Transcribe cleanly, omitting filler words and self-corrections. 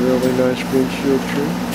Really nice windshield trim.